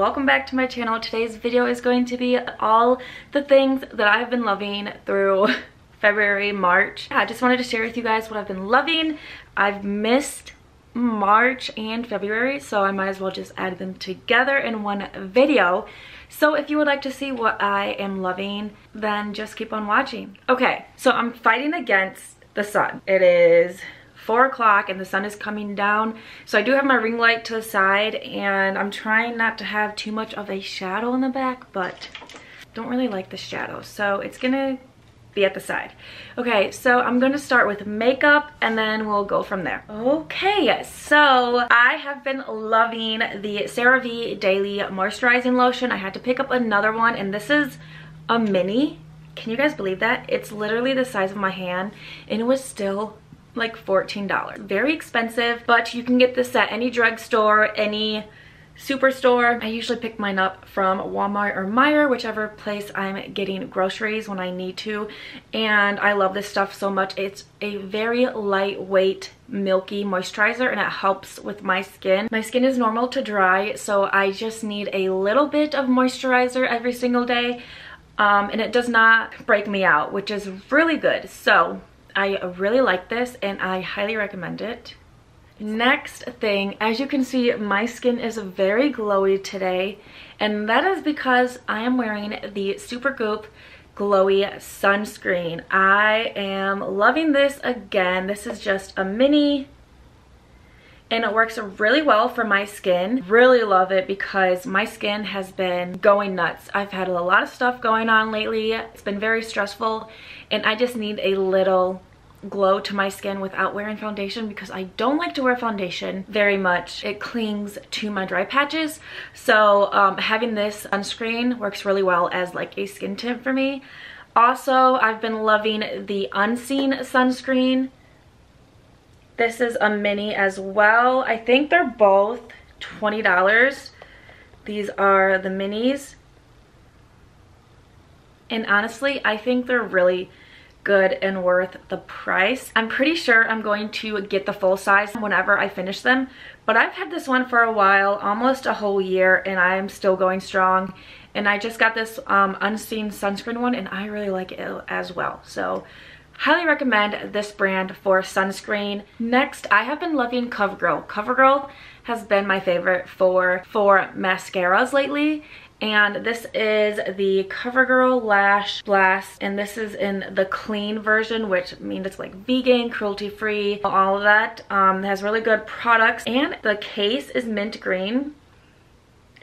welcome back to my channel. Today's video is going to be all the things that I've been loving through February, March. I just wanted to share with you guys what I've been loving. I've missed March and February, so I might as well just add them together in one video. So if you would like to see what I am loving, then just keep on watching. Okay, so I'm fighting against the sun. It is 4 o'clock and the sun is coming down, so I do have my ring light to the side and I'm trying not to have too much of a shadow in the back, but don't really like the shadow, so it's gonna be at the side. Okay, so I'm gonna start with makeup and then we'll go from there. Okay, so I have been loving the CeraVe Daily Moisturizing Lotion. I had to pick up another one, and this is a mini. Can you guys believe that? It's literally the size of my hand and it was still like $14. Very expensive, but you can get this at any drugstore, any superstore. I usually pick mine up from Walmart or Meijer, whichever place I'm getting groceries when I need to, and I love this stuff so much. It's a very lightweight milky moisturizer and it helps with my skin. My skin is normal to dry, so I just need a little bit of moisturizer every single day, and it does not break me out, which is really good. So I really like this and I highly recommend it. Next thing, as you can see, my skin is very glowy today, and that is because I am wearing the Supergoop Glowy Sunscreen. I am loving this again. This is just a mini and it works really well for my skin. Really love it because my skin has been going nuts. I've had a lot of stuff going on lately. It's been very stressful and I just need a little glow to my skin without wearing foundation because I don't like to wear foundation very much. It clings to my dry patches, so having this sunscreen works really well as like a skin tint for me. Also, I've been loving the Unseen Sunscreen. This is a mini as well. I think they're both $20. These are the minis. And honestly, I think they're really good and worth the price. I'm pretty sure I'm going to get the full size whenever I finish them, but I've had this one for a while, almost a whole year, and I'm still going strong. And I just got this Unseen Sunscreen one and I really like it as well. So highly recommend this brand for sunscreen. Next, I have been loving CoverGirl. CoverGirl has been my favorite for mascaras lately. And this is the CoverGirl Lash Blast. And this is in the clean version, which means it's like vegan, cruelty-free, all of that. It has really good products. And the case is mint green.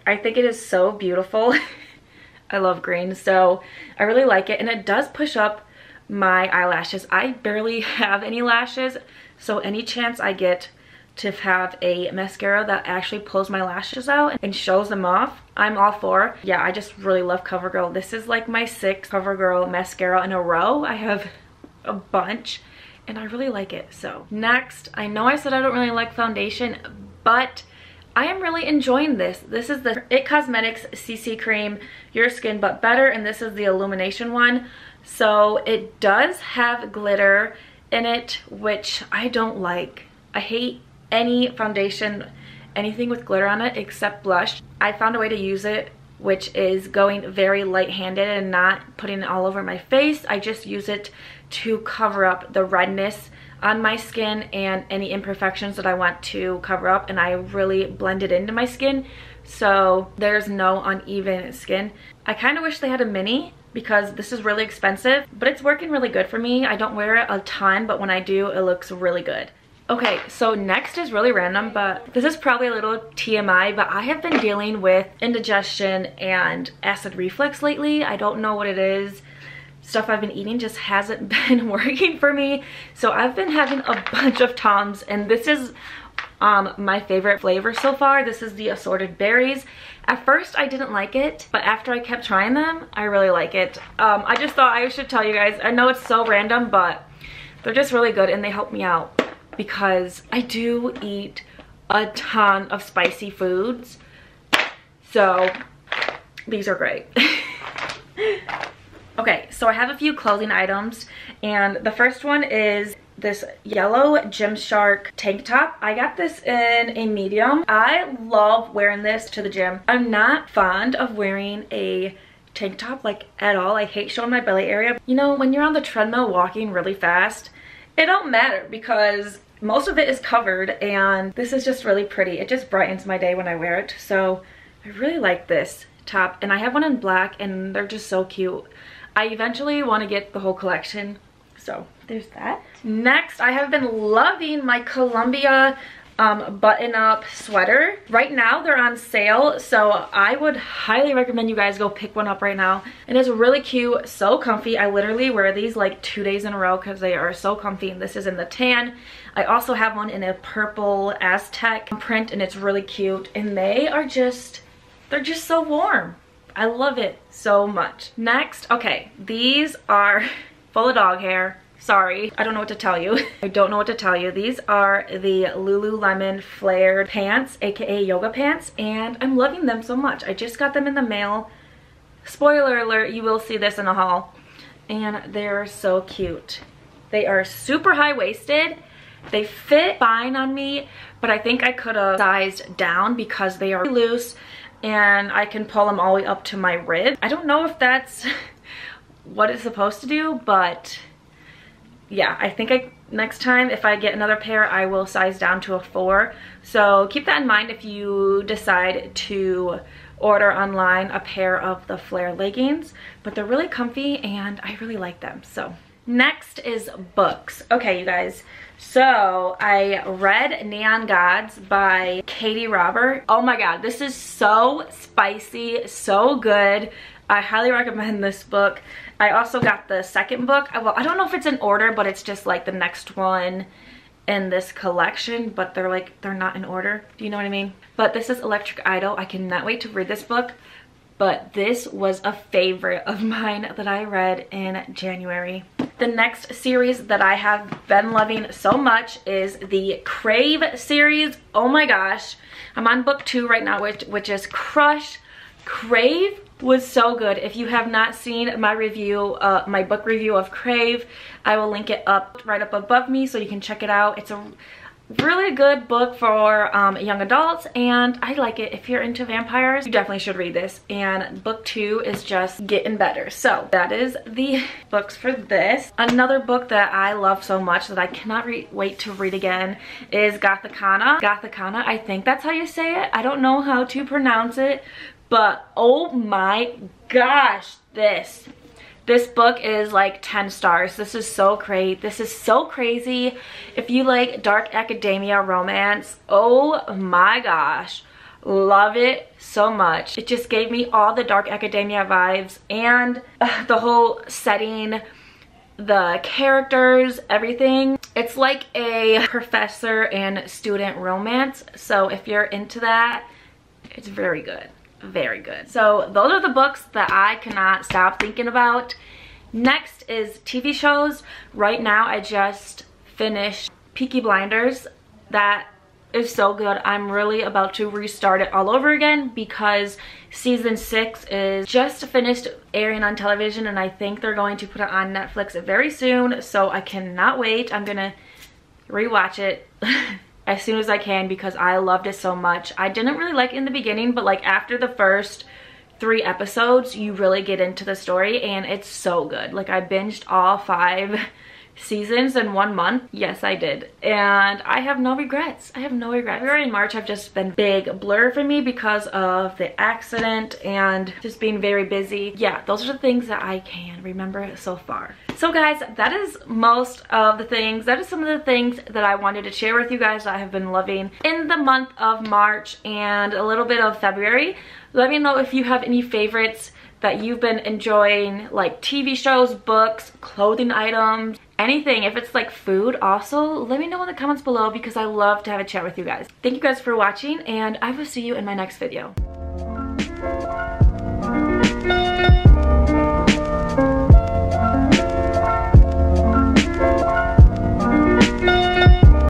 I think it is so beautiful. I love green, so I really like it. And it does push up my eyelashes. I barely have any lashes, so any chance I get to have a mascara that actually pulls my lashes out and shows them off, I'm all for. Yeah, I just really love CoverGirl. This is like my 6th CoverGirl mascara in a row. I have a bunch and I really like it. So next, I know I said I don't really like foundation, but I am really enjoying this. This is the It Cosmetics CC Cream, Your Skin But Better, and this is the Illumination one. So it does have glitter in it, which I don't like. I hate any foundation, anything with glitter on it except blush. I found a way to use it, which is going very light-handed and not putting it all over my face. I just use it to cover up the redness on my skin and any imperfections that I want to cover up, and I really blend it into my skin, so there's no uneven skin. I kind of wish they had a mini because this is really expensive, but it's working really good for me. I don't wear it a ton, but when I do, it looks really good. Okay, so next is really random, but this is probably a little TMI, but I have been dealing with indigestion and acid reflux lately. I don't know what it is. Stuff I've been eating just hasn't been working for me, so I've been having a bunch of Tums, and this is my favorite flavor so far. This is the assorted berries. At first I didn't like it, but after I kept trying them, I really like it. I just thought I should tell you guys. I know it's so random, but they're just really good and they help me out because I do eat a ton of spicy foods, so these are great. Okay, so I have a few clothing items, and the first one is this yellow Gymshark tank top. I got this in a medium. I love wearing this to the gym. I'm not fond of wearing a tank top like at all. I hate showing my belly area. You know, when you're on the treadmill walking really fast, it don't matter because most of it is covered, and this is just really pretty. It just brightens my day when I wear it. So I really like this top, and I have one in black, and they're just so cute. I eventually want to get the whole collection, so there's that. Next, I have been loving my Columbia button-up sweater. Right now they're on sale, so I would highly recommend you guys go pick one up right now. It is really cute, so comfy. I literally wear these like 2 days in a row because they are so comfy, and this is in the tan. I also have one in a purple Aztec print, and it's really cute, and they are just, they're just so warm. I love it so much. Next, okay, these are full of dog hair. Sorry, I don't know what to tell you. I don't know what to tell you. These are the Lululemon flared pants, aka yoga pants, and I'm loving them so much. I just got them in the mail. Spoiler alert, you will see this in a haul. And they're so cute. They are super high-waisted. They fit fine on me, but I think I could have sized down because they are loose and I can pull them all the way up to my rib. I don't know if that's what it's supposed to do, but yeah, I think next time if I get another pair, I will size down to a 4. So keep that in mind if you decide to order online a pair of the flare leggings, but they're really comfy and I really like them. So next is books. Okay, you guys, so I read Neon Gods by Katie Robert. Oh my god, this is so spicy, so good. I highly recommend this book. I also got the second book. Well, I don't know if it's in order, but it's just like the next one in this collection, but they're like, they're not in order. Do you know what I mean? But this is Electric Idol. I cannot wait to read this book, but this was a favorite of mine that I read in January. The next series that I have been loving so much is the Crave series. Oh my gosh. I'm on book 2 right now, which is Crush. Crave was so good. If you have not seen my review, my book review of Crave, I will link it up right up above me so you can check it out. It's a really good book for young adults, and I like it. If you're into vampires, you definitely should read this. And book 2 is just getting better. So that is the books for this. Another book that I love so much that I cannot wait to read again is Gothicana. Gothicana, I think that's how you say it. I don't know how to pronounce it. But oh my gosh, this book is like 10 stars. This is so great. This is so crazy. If you like dark academia romance, oh my gosh, love it so much. It just gave me all the dark academia vibes, and the whole setting, the characters, everything. It's like a professor and student romance. So if you're into that, it's very good. Very good. So those are the books that I cannot stop thinking about. Next is TV shows. Right now I just finished Peaky Blinders. That is so good. I'm really about to restart it all over again because season 6 is just finished airing on television, and I think they're going to put it on Netflix very soon, so I cannot wait. I'm gonna rewatch it as soon as I can because I loved it so much. I didn't really like it in the beginning, but like after the first 3 episodes, you really get into the story, and it's so good. Like I binged all 5 seasons in 1 month. Yes, I did. And I have no regrets. I have no regrets. February and March have just been big blur for me because of the accident and just being very busy. Yeah, those are the things that I can remember so far. So guys, that is most of the things. That is some of the things that I wanted to share with you guys that I have been loving in the month of March and a little bit of February. Let me know if you have any favorites that you've been enjoying, like TV shows, books, clothing items, anything. If it's like food also, let me know in the comments below because I love to have a chat with you guys. Thank you guys for watching, and I will see you in my next video.